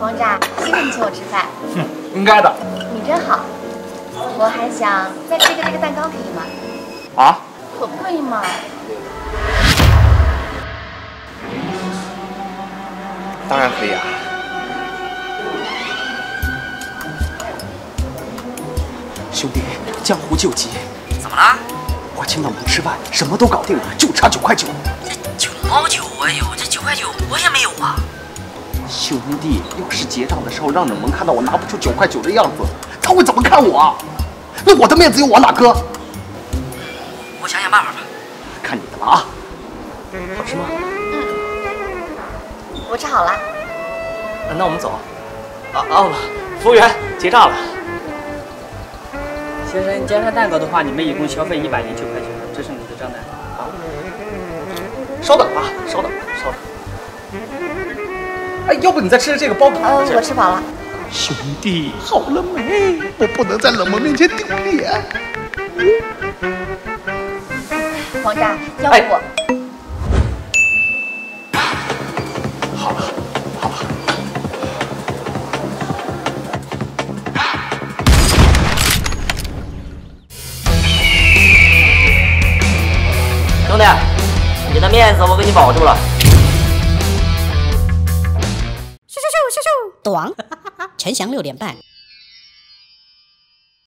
王炸，谢谢你请我吃饭。哼，应该的。你真好。我还想再吃个这个蛋糕，可以吗？啊？可不可以嘛？ 当然可以啊！兄弟，江湖救急。怎么了？我今晚不吃饭，什么都搞定了，就差9块9。这9毛9我有，这9块9我也没有啊。兄弟，要是结账的时候让你们看到我拿不出9块9的样子，他会怎么看我？那我的面子又往哪搁？我想想办法吧。看你的了啊！好吃吗？ 我吃好了，那我们走。啊哦，服务员，结账了。先生，加上蛋糕的话，你们一共消费109.9，这是你的账单。好，稍等吧，稍等，稍等。哎，要不你再吃这个包子？我吃饱了。兄弟，好了没？我不能在冷萌面前丢脸。王炸，要不我？ 兄弟，你的面子我给你保住了。咻咻咻咻咻！短，陈翔6:30。